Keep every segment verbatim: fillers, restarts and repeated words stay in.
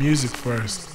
music first.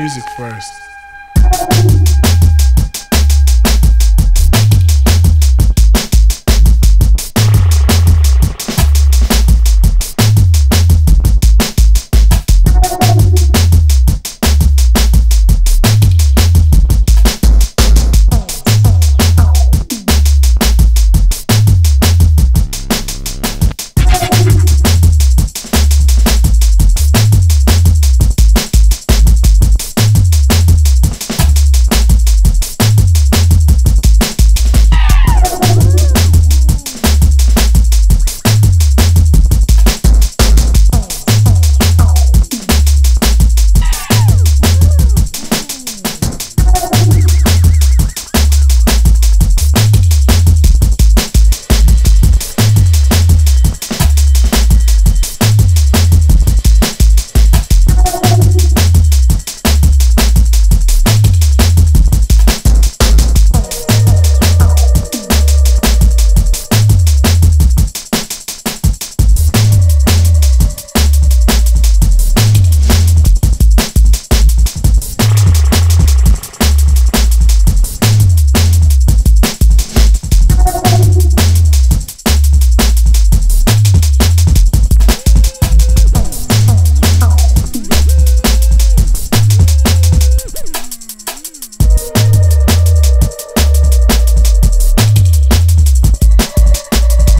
Music first. Music first.